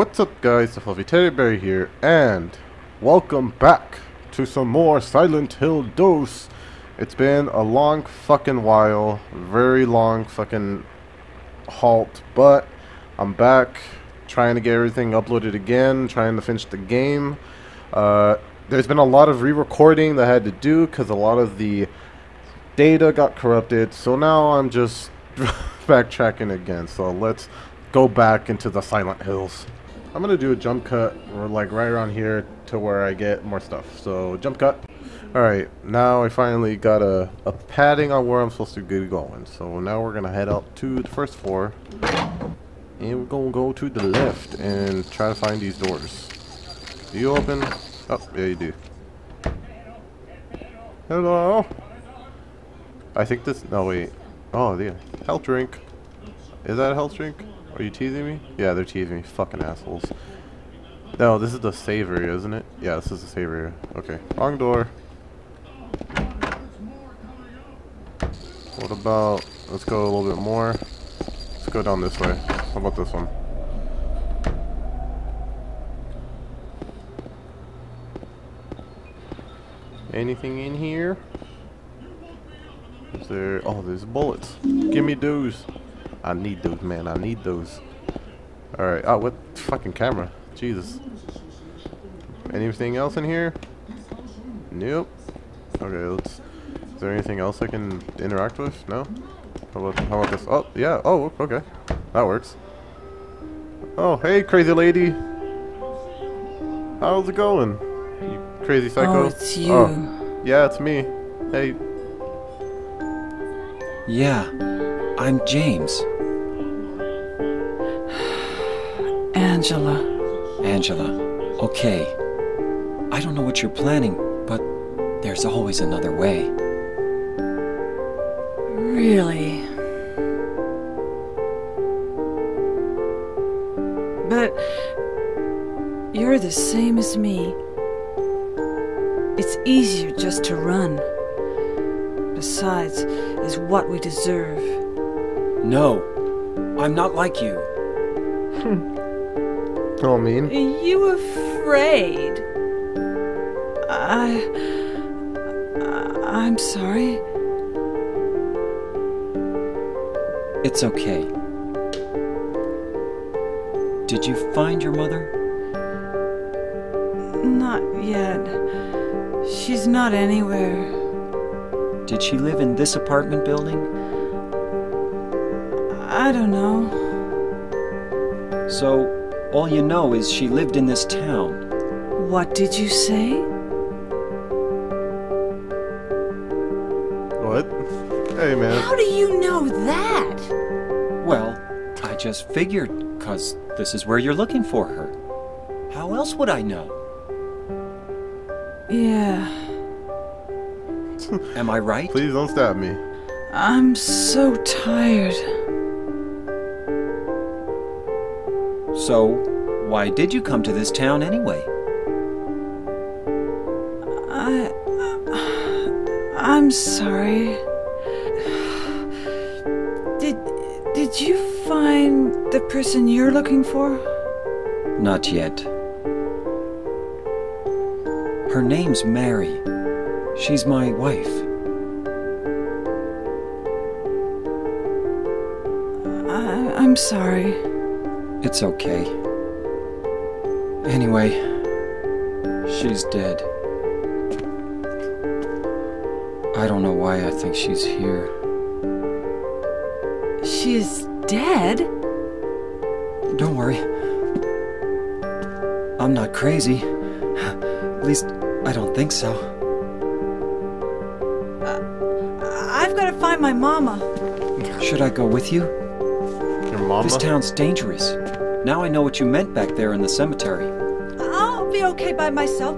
What's up, guys? The Fluffy Teddy Bear here, and welcome back to some more Silent Hill dose. It's been a long fucking while, very long fucking halt, but I'm back trying to get everything uploaded again, trying to finish the game. There's been a lot of re-recording that I had to do because a lot of the data got corrupted, so now I'm just backtracking again. So let's go back into the Silent Hills. I'm gonna do a jump cut or like right around here to where I get more stuff. So jump cut. Alright, now I finally got a padding on where I'm supposed to get going. So now we're gonna head out to the first floor and we're gonna go to the left and try to find these doors. Do you open? Oh yeah, you do. Hello. I think this, no wait. Oh yeah, health drink. Is that a health drink? Are you teasing me? Yeah, they're teasing me. Fucking assholes. No, this is the save area, isn't it? Yeah, this is the save area. Okay. Wrong door. What about... let's go a little bit more. Let's go down this way. How about this one? Anything in here? Is there... oh, there's bullets. Give me those. I need those, man. I need those. Alright. Oh, what fucking camera? Jesus. Anything else in here? Nope. Okay, let's... is there anything else I can interact with? No? How about this? Oh, yeah. Oh, okay. That works. Oh, hey, crazy lady. How's it going? You crazy psycho. Oh, it's you. Oh. Yeah, it's me. Hey. Yeah. I'm James. Angela. Okay. I don't know what you're planning, but there's always another way. Really? But you're the same as me. It's easier just to run. Besides, it's what we deserve. No, I'm not like you. Oh, mean. Are you afraid? I'm sorry. It's okay. Did you find your mother? Not yet. She's not anywhere. Did she live in this apartment building? I don't know. So, all you know is she lived in this town. What did you say? What? Hey, man. How do you know that? Well, I just figured, 'cause this is where you're looking for her. How else would I know? Yeah. Am I right? Please don't stab me. I'm so tired. So, why did you come to this town anyway? I'm sorry. Did you find the person you're looking for? Not yet. Her name's Mary. She's my wife. I'm sorry. It's okay. Anyway, she's dead. I don't know why I think she's here. She's dead? Don't worry. I'm not crazy. At least, I don't think so. I've got to find my mama. Should I go with you? Your mama? This town's dangerous. Now I know what you meant back there in the cemetery. I'll be okay by myself.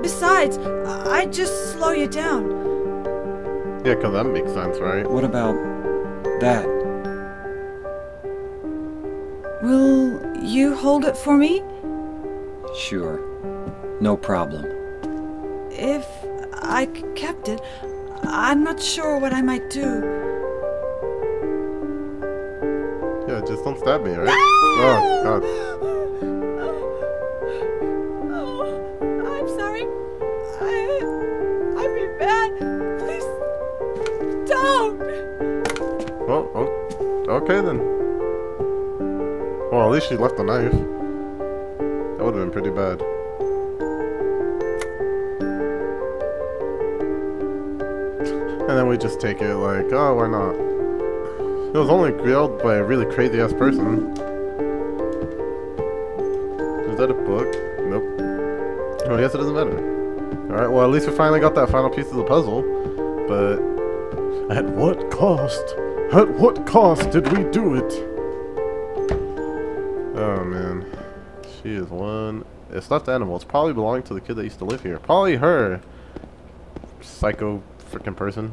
Besides, I'd just slow you down. Yeah, because that makes sense, right? What about that? Will you hold it for me? Sure. No problem. If I kept it, I'm not sure what I might do. Just don't stab me, right? No! Oh, God. Okay then. Well, at least she left the knife. That would have been pretty bad. And then we just take it like, oh, why not? It was only grilled by a really crazy ass person. Is that a book? Nope. Oh, I guess it doesn't matter. Alright, well, at least we finally got that final piece of the puzzle. But at what cost? At what cost did we do it? Oh man. She is one. It's not the animal. It's probably belonging to the kid that used to live here. Probably her. Psycho freaking person.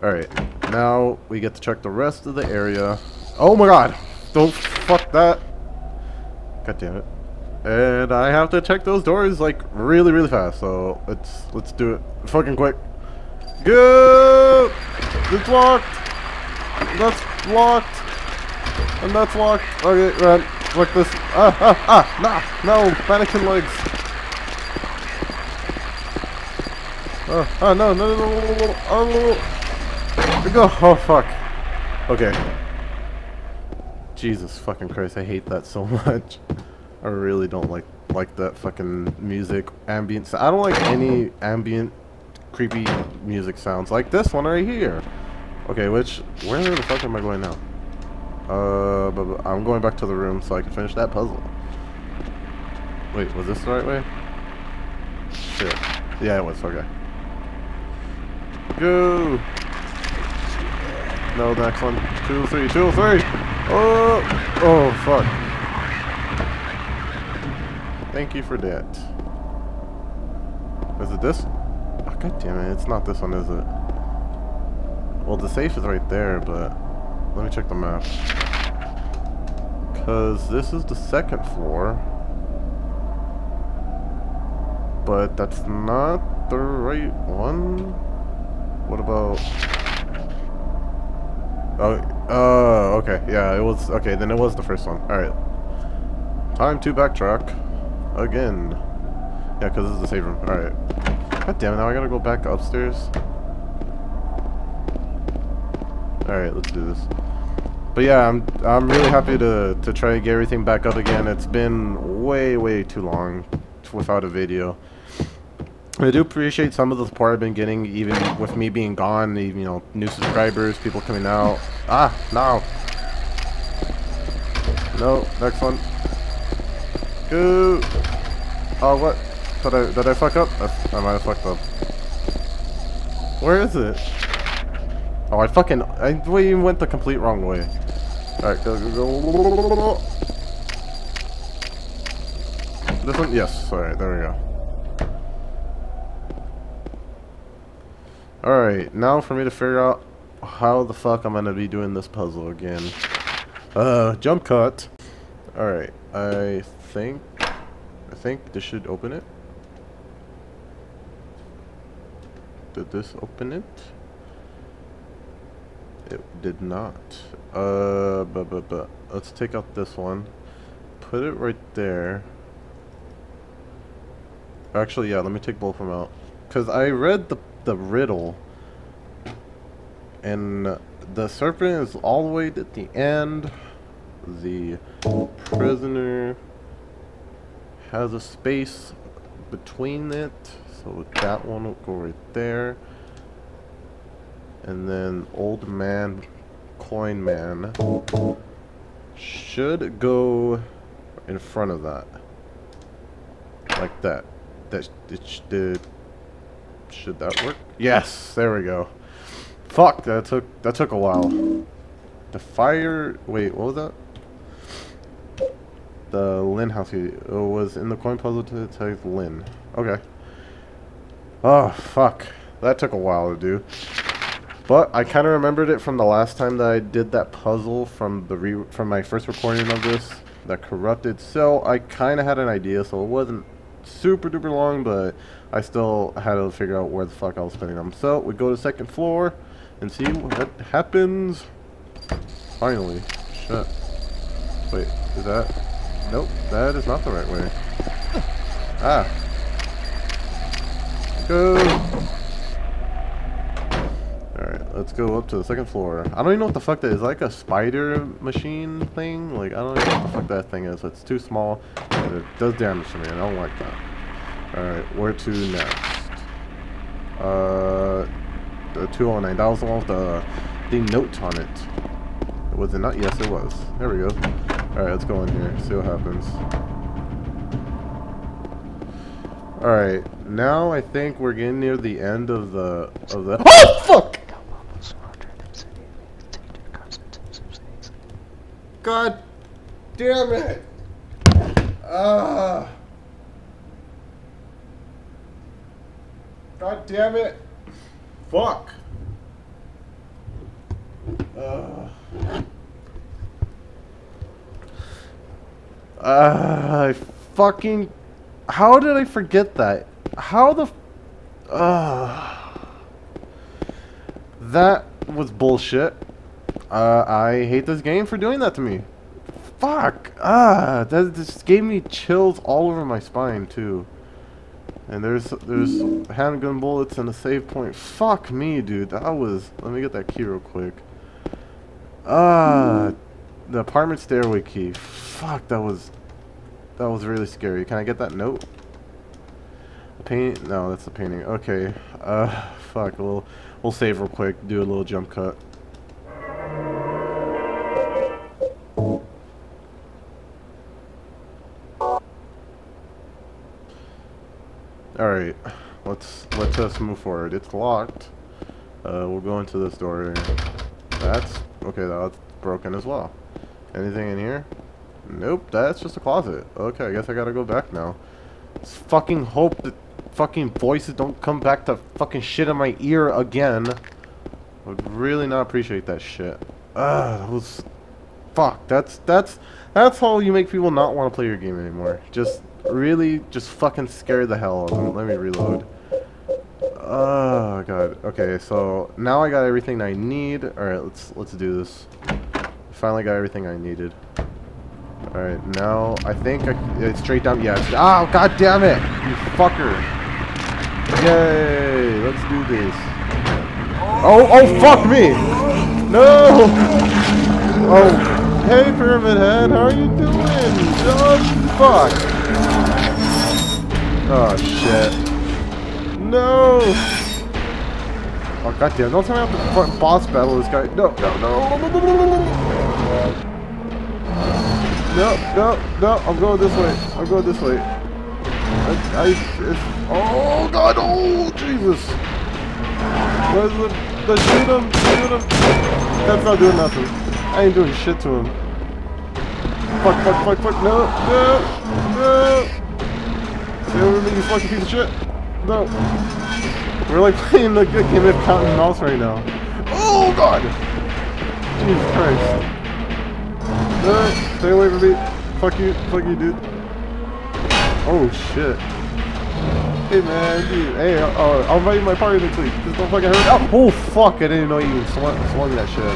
Alright. Now we get to check the rest of the area. Oh my god! Don't fuck that. God damn it. And I have to check those doors like really, really fast. So let's do it fucking quick. Go! It's locked! That's locked, and that's locked. Okay, run. Like this. Nah, no, mannequin legs. No. Go. Oh, fuck. Okay. Jesus fucking Christ, I hate that so much. I really don't like that fucking music ambient. I don't like any ambient, creepy music sounds like this one right here. Okay, where the fuck am I going now? But I'm going back to the room so I can finish that puzzle. Wait, was this the right way? Shit. Yeah, it was, okay. Go! No, the next one. 2, 3, 2, 3! Oh! Oh, fuck. Thank you for that. Is it this? Oh, god damn it, it's not this one, is it? Well, the safe is right there, but let me check the map. Because this is the second floor. But that's not the right one. What about... Oh, okay. Yeah, it was... Okay, then it was the first one. Alright. Time to backtrack. Again. Yeah, because this is the safe room. Alright. God damn it, now I gotta go back upstairs. Alright, let's do this. But yeah, I'm really happy to try to get everything back up again. It's been way, way too long without a video. I do appreciate some of the support I've been getting, even with me being gone, even, you know, new subscribers, people coming out. Ah, no. No, next one. Go. Oh, what? Did I fuck up? I might have fucked up. Where is it? Oh, we went the complete wrong way. Alright, go. This one? Yes. Alright, there we go. Alright, now for me to figure out how the fuck I'm gonna be doing this puzzle again. Jump cut. Alright, I think this should open it. Did this open it? It did not. But let's take out this one. Put it right there. Actually, yeah, let me take both of them out. Because I read the riddle. And the serpent is all the way at the end. The prisoner has a space between it. So that one will go right there. And then old man, coin man, should go in front of that, like that. Should that work? Yes, there we go. Fuck, that took a while. The fire. Wait, what was that? The Lynn house. It was in the coin puzzle to detect Lynn. Okay. Oh fuck, that took a while to do. But I kind of remembered it from the last time that I did that puzzle from my first recording of this that corrupted. So I kind of had an idea, so it wasn't super duper long, but I still had to figure out where the fuck I was spending them. So we go to second floor and see what happens. Finally. Shit. Wait, is that? Nope, that is not the right way. Ah. Go. Let's go up to the second floor. I don't even know what the fuck that is. Like a spider machine thing? Like, I don't even know what the fuck that thing is. It's too small. But it does damage to me. I don't like that. Alright, where to next? The 209. That was the one with the note on it. Was it not? Yes, it was. There we go. Alright, let's go in here. See what happens. Alright, now I think we're getting near the end of the OH FUCK! God damn it! God damn it! Fuck! I fucking... How did I forget that? How the... That was bullshit. I hate this game for doing that to me. Fuck! That just gave me chills all over my spine, too. And there's handgun bullets and a save point. Fuck me, dude. That was... Let me get that key real quick. The apartment stairway key. Fuck, that was... That was really scary. Can I get that note? A painting? No, that's a painting. Okay. Fuck. We'll save real quick. Do a little jump cut. All right. Let's just move forward. It's locked. We'll go into this door. That's okay. That's broken as well. Anything in here? Nope, that's just a closet. Okay, I guess I gotta go back now. Let's fucking hope that fucking voices don't come back to fucking shit in my ear again. I would really not appreciate that shit. Ugh, that was... Fuck, that's how you make people not want to play your game anymore. Just really just fucking scare the hell out of them. Let me reload. Oh, God. Okay, so now I got everything I need. Alright, let's do this. Finally got everything I needed. Alright, now I think it's straight down. Yeah. Oh, god damn it! You fucker! Yay! Let's do this. Oh, fuck me! No! Oh, hey, Pyramid Head, how are you doing? Oh, fuck! Oh, shit. No! Oh, god damn, don't tell me I have to boss battle this guy. No, no, no! No, I'm going this way. Oh, God, oh, Jesus. Let's shoot him, That's not doing nothing. I ain't doing shit to him. Fuck, no. Stay over me, you fucking piece of shit. No. We're like playing a good game of cat and mouse right now. Oh, God. Jesus Christ. Stay away from me. Fuck you, dude. Oh, shit. Hey, man, dude. Hey, I'll invite you to my party next week. Just don't fucking hurt me. Oh, fuck. I didn't even know you even swung that shit at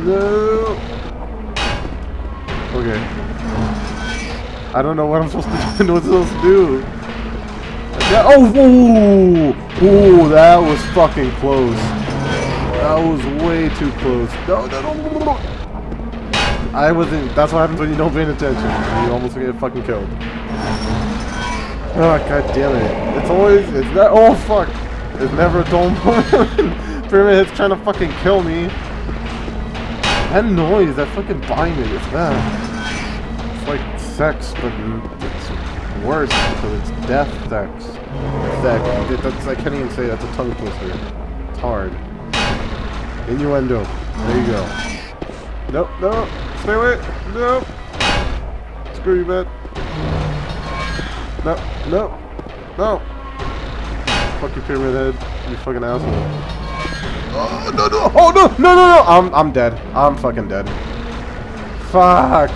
me. No. Okay. I don't know what I'm supposed to do. Oh, ooh, that was fucking close. That was way too close. No. I wasn't. That's what happens when you don't pay attention. You almost get fucking killed. Oh, god damn it. It's that. Oh, fuck. It's never a dull moment. Pyramid Head's trying to fucking kill me. That noise, that fucking binding, it's that. It's like sex, but it's worse because it's death sex. I can't even say that's a tongue twister. It's hard. Innuendo. There you go. Nope, no. Stay away. Nope. Screw you, man. No. Fuck you, Pyramid Head. You fucking asshole. Oh, no. Oh, no. I'm dead. I'm fucking dead. Fuck.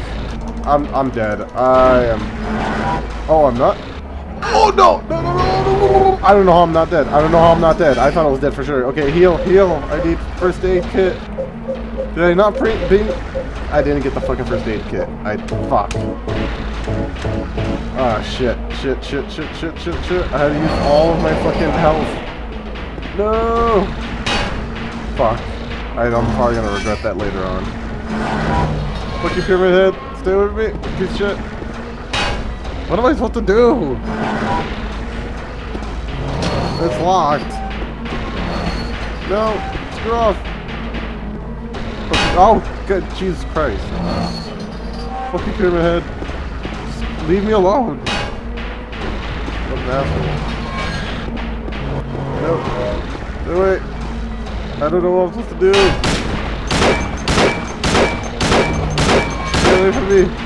I'm dead. I am. Oh, I'm not? Oh, no. I don't know how I'm not dead. I thought I was dead for sure. Okay, heal. I need first aid kit. Did I not I didn't get the fucking first aid kit. Fuck. Ah, shit. I had to use all of my fucking health. No! Fuck. I'm probably gonna regret that later on. Fuck you, Pyramid Head. Stay with me. Good shit. What am I supposed to do? It's locked. No. Screw off. Oh, good. Jesus Christ. Fuck you, Pyramid Head. Just leave me alone. What an asshole. Nope. Do it. I don't know what I'm supposed to do. Get away from me.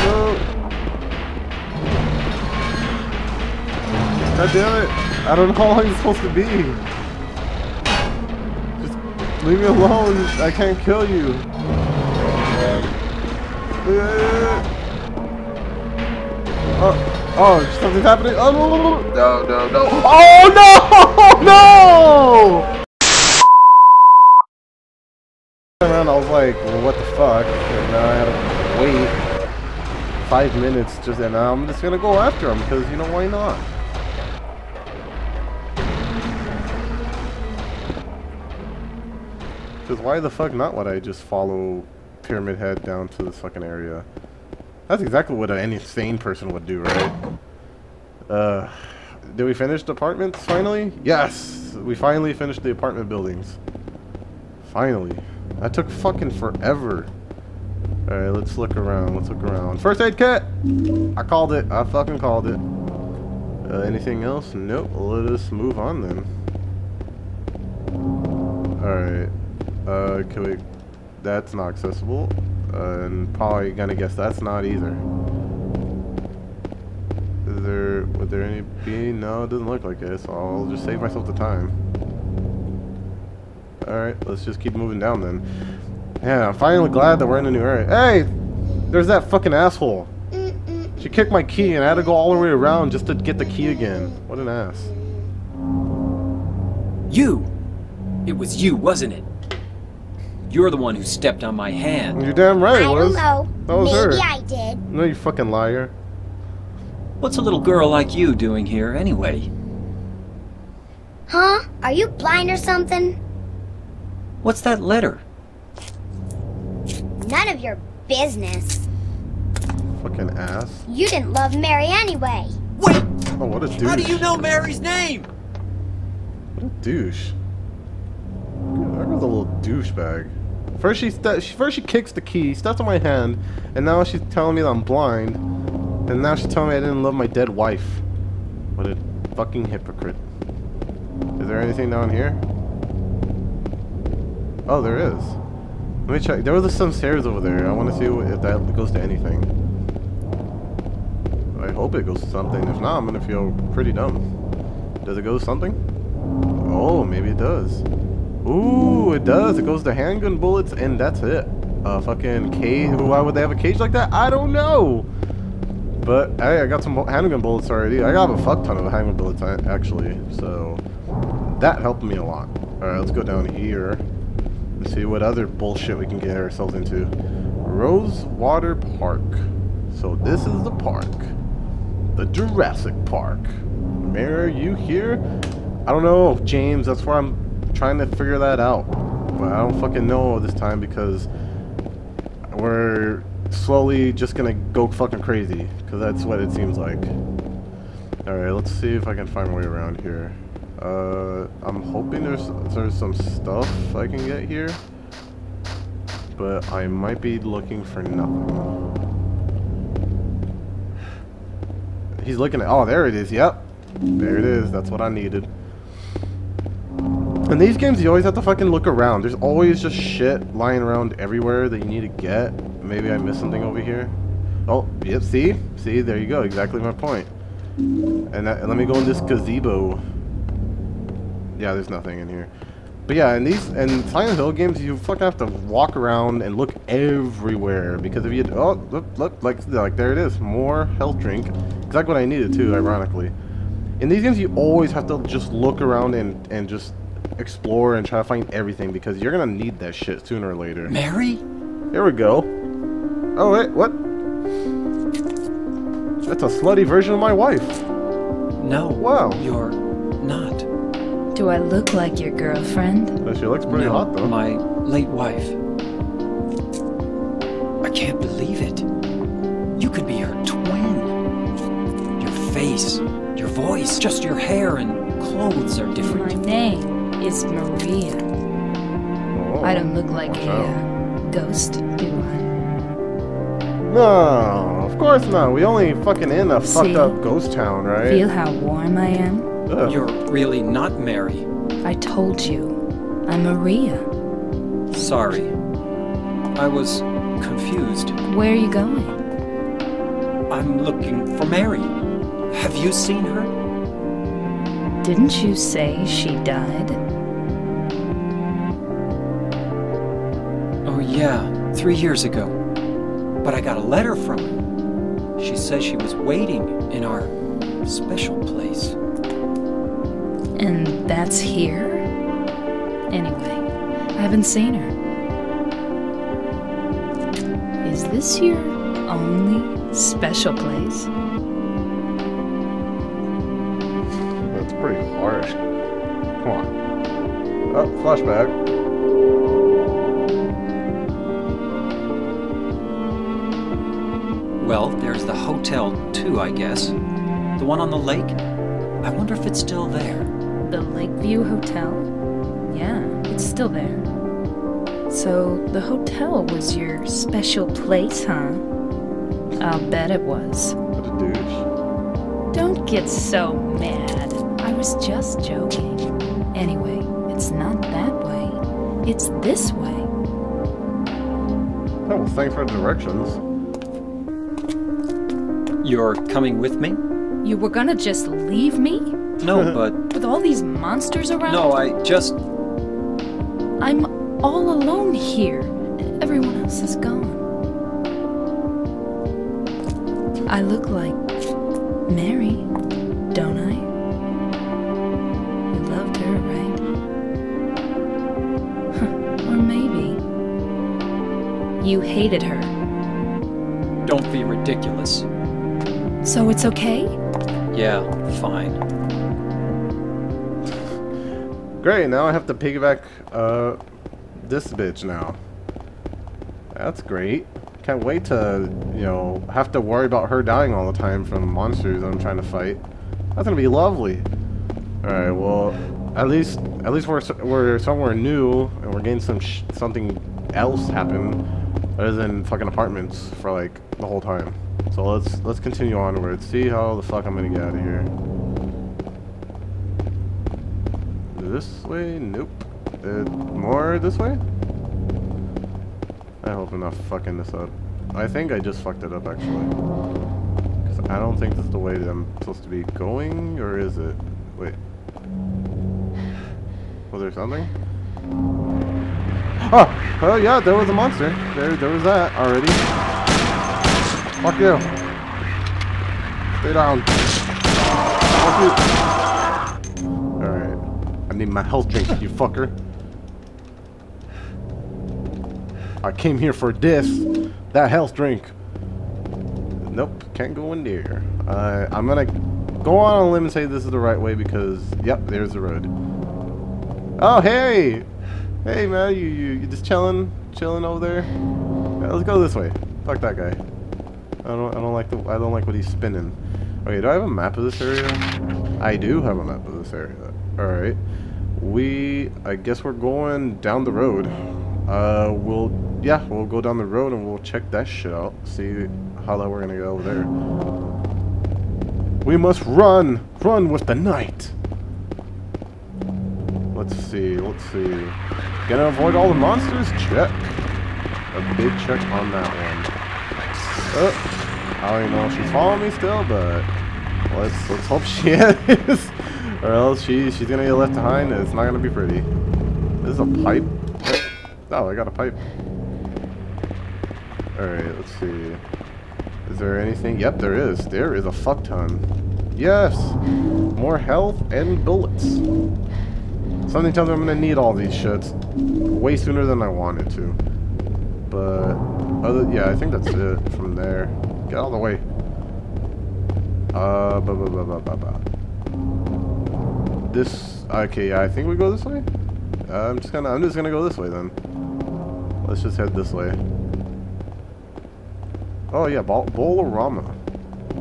No. God damn it. I don't know how long it's supposed to be. Just leave me alone. I can't kill you. Oh, something's happening. Oh, no. Oh, no! I was like, well, what the fuck? And now I had to wait 5 minutes just, and I'm just gonna go after him because, you know, why not? Because why the fuck not would I just follow Pyramid Head down to this fucking area? That's exactly what an insane person would do, right? Did we finish the apartments finally? Yes! We finally finished the apartment buildings. Finally. That took fucking forever. Alright, let's look around. First aid kit! I called it. I fucking called it. Anything else? Nope. Let us move on then. Alright. Can we... That's not accessible. And probably gonna guess that's not either. Is there, would there any be? No, it doesn't look like it, so I'll just save myself the time. Alright, let's just keep moving down then. Yeah, I'm finally glad that we're in a new area. Hey! There's that fucking asshole! She kicked my key and I had to go all the way around just to get the key again. What an ass. You! It was you, wasn't it? You're the one who stepped on my hand. You're damn right it was. I don't know. That was her. Maybe I did. No, you fucking liar. What's a little girl like you doing here anyway? Huh? Are you blind or something? What's that letter? None of your business. Fucking ass. You didn't love Mary anyway. Wait! Oh, what a douche. How do you know Mary's name? What a douche. That girl's a little douchebag. First she kicks the key, steps on my hand, and now she's telling me that I'm blind, and now she's telling me I didn't love my dead wife. What a fucking hypocrite. Is there anything down here? Oh, there is. Let me check. There was some stairs over there. I want to see if that goes to anything. I hope it goes to something. If not, I'm going to feel pretty dumb. Does it go to something? Oh, maybe it does. Ooh, it does. It goes to handgun bullets, and that's it. Fucking cage. Why would they have a cage like that? I don't know. But hey, I got some handgun bullets already. I got a fuck ton of handgun bullets actually, so that helped me a lot. All right, let's go down here. Let's see what other bullshit we can get ourselves into. Rosewater Park. So this is the park, the Jurassic Park. Mayor, you here? I don't know, James. That's where I'm trying to figure that out, but I don't fucking know this time because we're slowly just gonna go fucking crazy because that's what it seems like. Alright, let's see if I can find my way around here. I'm hoping there's some stuff I can get here, but I might be looking for nothing. He's looking at, oh there it is, yep, there it is, that's what I needed. In these games, you always have to fucking look around. There's always just shit lying around everywhere that you need to get. Maybe I missed something over here. Oh, yep, see? See, there you go. Exactly my point. And let me go in this gazebo. Yeah, there's nothing in here. But yeah, in Silent Hill games, you fucking have to walk around and look everywhere. Because if you... Oh, look, like there it is. More health drink. Exactly what I needed, too, ironically. In these games, you always have to just look around and just... explore and try to find everything because you're gonna need that shit sooner or later. Mary? There we go. Oh wait, what? That's a slutty version of my wife. No. Wow. You're not. Do I look like your girlfriend? She looks pretty hot, though. My late wife. I can't believe it. You could be her twin. Your face, your voice, just your hair and clothes are different. My name is Maria. Oh, I don't look like a ghost, do I? No, of course not. We only fucking in a fucked up ghost town, right? Feel how warm I am? Ugh. You're really not Mary. I told you, I'm Maria. Sorry. I was confused. Where are you going? I'm looking for Mary. Have you seen her? Didn't you say she died? Oh yeah, 3 years ago. But I got a letter from her. She said she was waiting in our special place. And that's here? Anyway, I haven't seen her. Is this your only special place? That's pretty harsh. Come on. Oh, flashback. Well, there's the hotel too, I guess. The one on the lake? I wonder if it's still there. The Lakeview Hotel? Yeah, it's still there. So, the hotel was your special place, huh? I'll bet it was. What a douche. Don't get so mad. I was just joking. Anyway, it's not that way. It's this way. Oh, well, thanks for the directions. You're coming with me? You were gonna just leave me? No, but... With all these monsters around? No, I just... I'm all alone here, and everyone else is gone. I look like Mary, don't I? You loved her, right? Or maybe... you hated her. Don't be ridiculous. So it's okay? Yeah, fine. Great, now I have to piggyback this bitch now. That's great. Can't wait to, you know, have to worry about her dying all the time from monsters that I'm trying to fight. That's gonna be lovely. Alright, well, at least we're somewhere new and we're getting something else happen other than fucking apartments for like the whole time. So let's continue onward. See how the fuck I'm gonna get out of here. This way? Nope. More this way? I hope I'm not fucking this up. I think I just fucked it up, actually. Because I don't think this is the way that I'm supposed to be going, or is it? Wait. Was there something? Oh! Oh yeah, there was a monster. There was that already. Fuck you. Stay down. Fuck you. I need my health drink, you fucker. I came here for this. That health drink. Nope, can't go in there. I'm gonna go on a limb and say this is the right way because, yep, there's the road. Oh, hey! Hey, man, you just chilling over there? Yeah, let's go this way. Fuck that guy. I don't like what he's spinning. Okay, do I have a map of this area? I do have a map of this area. Alright, I guess we're going down the road. We'll go down the road and we'll check that shit out. See how that we're gonna go over there. We must run! Run with the night! Let's see. Gonna avoid all the monsters? Check. A big check on that one. Oh, I don't even know if she's following me still, but let's hope she is. Or else she's gonna get left behind and it's not gonna be pretty. This is a pipe? Oh, I got a pipe. Alright, let's see. Is there anything? Yep, there is. There is a fuck ton. Yes! More health and bullets. Something tells me I'm gonna need all these shits way sooner than I wanted to. But, yeah, I think that's it from there. Get out of the way. This, okay, I think we go this way? I'm just gonna go this way then. Let's just head this way. Oh yeah, Bolorama.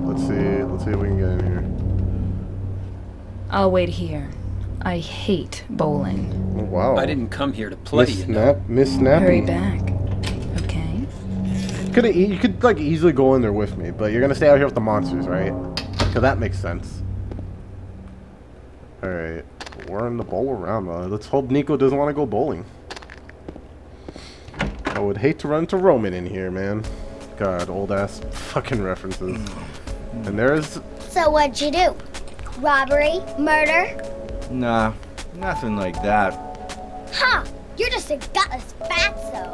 Let's see if we can get in here. I'll wait here. I hate bowling. Oh, wow. I didn't come here to play. Miss Snappy. Hurry back. Okay. You could like easily go in there with me, but you're gonna stay out here with the monsters, right? So that makes sense. All right, we're in the Bolorama. Let's hope Nico doesn't want to go bowling. I would hate to run into Roman in here, man. God, old ass fucking references. And there's. So what'd you do? Robbery? Murder? Nah, nothing like that. Huh, you're just a gutless fatso.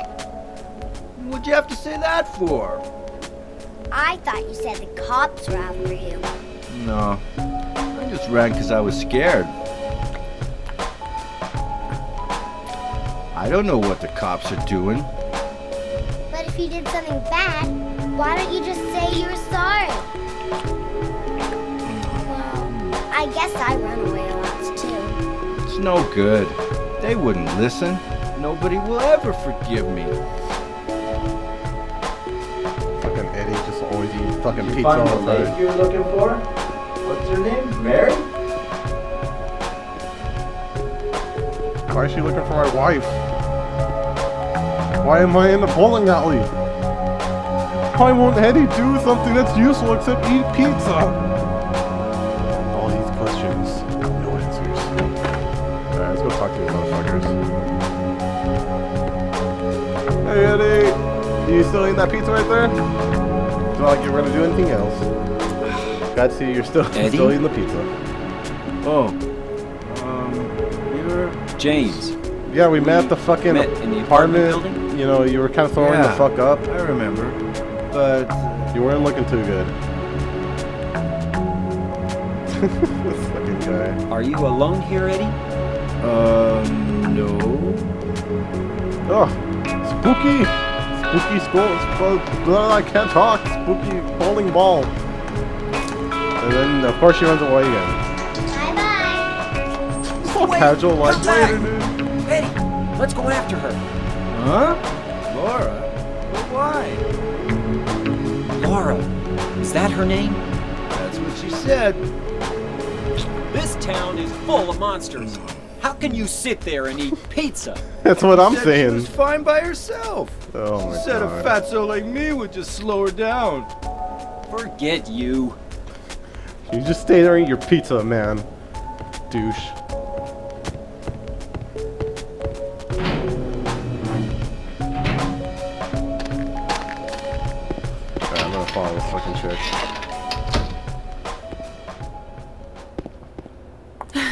What'd you have to say that for? I thought you said the cops were after you. No, I just ran because I was scared. I don't know what the cops are doing. But if you did something bad, why don't you just say you were sorry? Well, I guess I run away a lot too. It's no good. They wouldn't listen. Nobody will ever forgive me. Eddie just always eats fucking pizza all the time. Did you find the lake you're looking for? What's her name? Mary? Why is she looking for my wife? Why am I in the bowling alley? Why won't Eddie do something that's useful except eat pizza? All these questions, no answers. Alright, let's go talk to you motherfuckers. Hey Eddie! Are you still eating that pizza right there? Not like you're gonna do anything else. God, see, you're still eating the pizza. Oh, you're James. Yeah, we met at the fucking apartment building. You know, you were kind of throwing the fuck up. I remember, but you weren't looking too good. This fucking guy. Are you alone here, Eddie? No. Oh, spooky. Spooky school, I can't talk. Spooky bowling ball. And then, of course, she runs away again. Bye bye. So casual life later, dude. Eddie, let's go after her. Huh? Laura? But why? Laura? Is that her name? That's what she said. This town is full of monsters. How can you sit there and eat pizza? That's what I'm saying. She was fine by herself. Oh my God. She said a fatso like me would just slow her down. Forget you. You just stay there and eat your pizza, man. Douche. Alright, I'm gonna follow this fucking chick.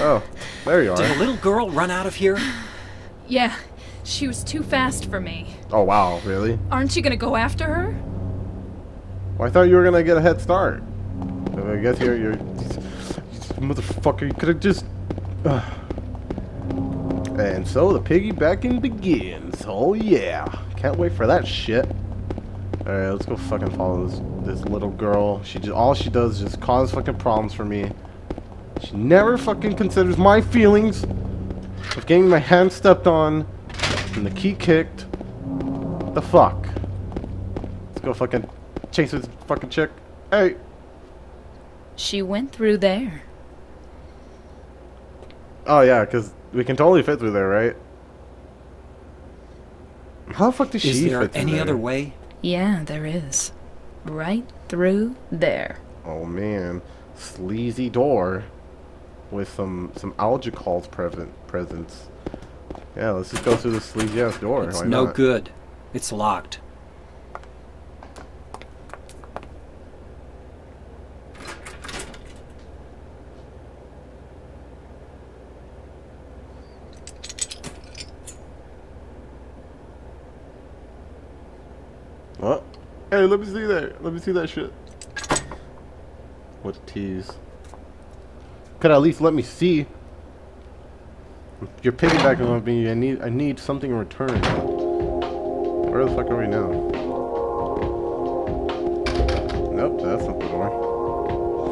Oh. There you are. Did a little girl run out of here? Yeah, she was too fast for me. Oh wow, really? Aren't you gonna go after her? Well, I thought you were gonna get a head start. I guess you're motherfucker. You could have just. And so the piggybacking begins. Oh yeah, can't wait for that shit. All right, let's go fucking follow this little girl. She just all she does is just cause fucking problems for me. She never fucking considers my feelings of getting my hand stepped on and the key kicked. What the fuck? Let's go fucking chase this fucking chick. Hey! She went through there. Oh yeah, because we can totally fit through there, right? How the fuck did she fit through there? Is there any other way? Yeah, there is. Right through there. Oh man. Sleazy door. With some algicals presence. Yeah, let's just go through the sleazy ass door. It's no good. It's locked. What? Hey, let me see that. Let me see that shit. What a tease. Could at least let me see. You're piggybacking on me. I need something in return. Where the fuck are we now? Nope, that's not the door.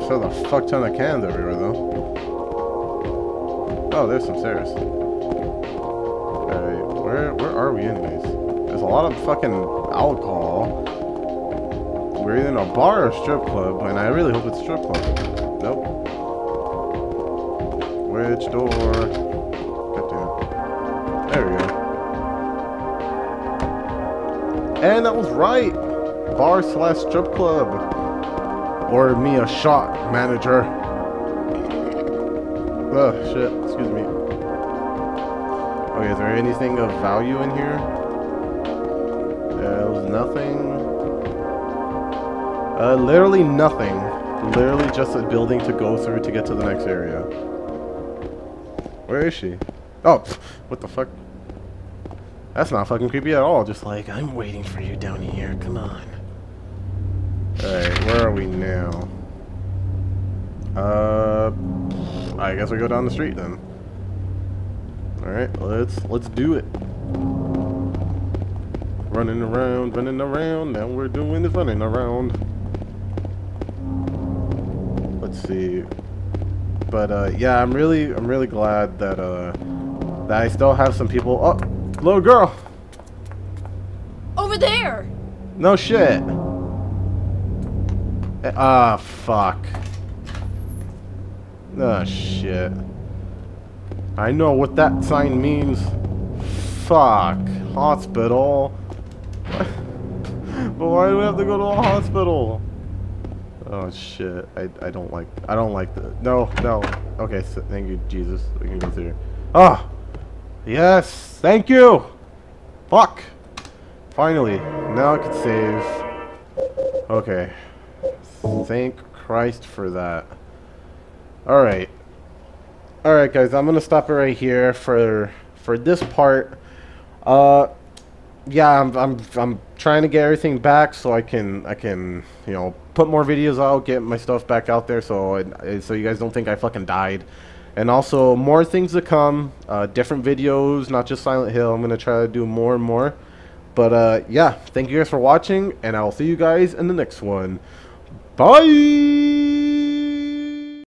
still a fuck ton of cans everywhere, though. Oh, there's some stairs. Alright, where are we anyways? There's a lot of fucking alcohol. We're either in a bar or a strip club, and I really hope it's a strip club. Nope. Which door? Goddamn. There we go. And that was right! Bar/strip club. Or me a shot, manager. Oh, shit. Excuse me. Okay, is there anything of value in here? There's nothing. Literally nothing. Literally just a building to go through to get to the next area. Where is she? Oh, what the fuck? That's not fucking creepy at all. Just like, I'm waiting for you down here. Come on. Alright, where are we now? I guess we go down the street then. Alright, let's do it. Running around, now we're doing this running around. Let's see. But yeah, I'm really glad that that I still have some people. Oh, little girl. Over there. No shit. Ah, fuck. Oh, shit. I know what that sign means. Fuck. Hospital. But why do we have to go to a hospital? Oh shit. I don't like the no. Okay, so, thank you, Jesus. We can go through here. Ah! Yes! Thank you! Fuck! Finally. Now I can save. Okay. Thank Christ for that. Alright. Alright guys, I'm gonna stop it right here for this part. Yeah, I'm trying to get everything back so I can, you know, put more videos out, get my stuff back out there so you guys don't think I fucking died. And also more things to come, different videos, not just Silent Hill. I'm going to try to do more and more. But yeah, thank you guys for watching and I'll see you guys in the next one. Bye.